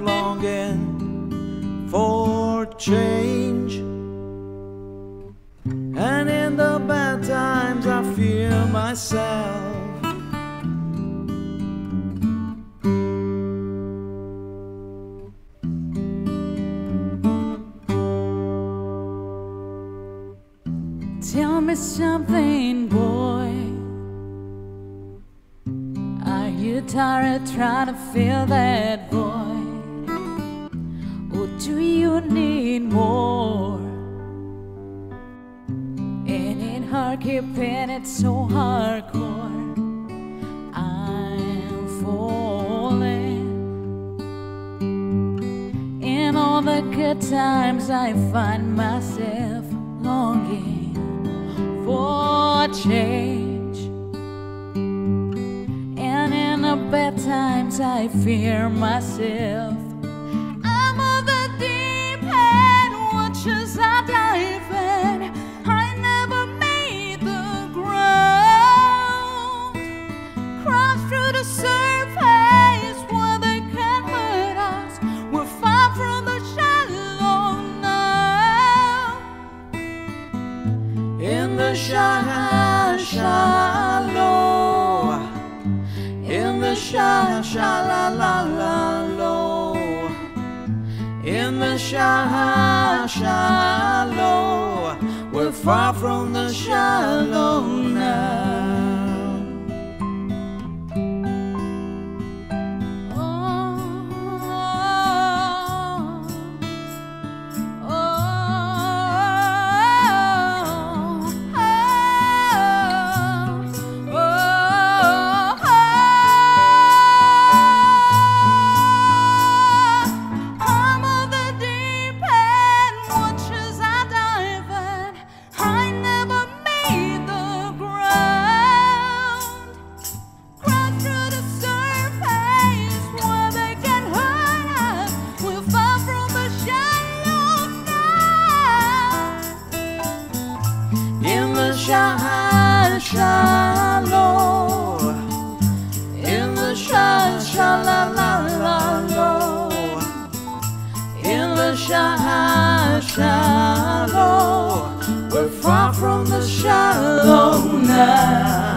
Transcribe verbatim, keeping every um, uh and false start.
longing for change, and in the bad times I fear myself. Tell me something, boy. Are you tired of trying to fill that void, or do you need more? Ain't it hard keeping it so hardcore? I'm falling. In all the good times I find myself longing for change, and in the bad times I fear myself. I'm on the deep end, watches I dive in. I never made the ground, cross through the surface where they can't hurt us. We're far from the shallow now. In the shallow, in the shallow, shallow, in the shallow, we're far from the shallow now. Oh, oh, oh. I'm on the deep end, watch as I dive in. I never made the ground. Cross through the surface where they can hurt us. We're far from the shallow now. In the shallow, in the shallow, in the shallow, we're far from the shallow now.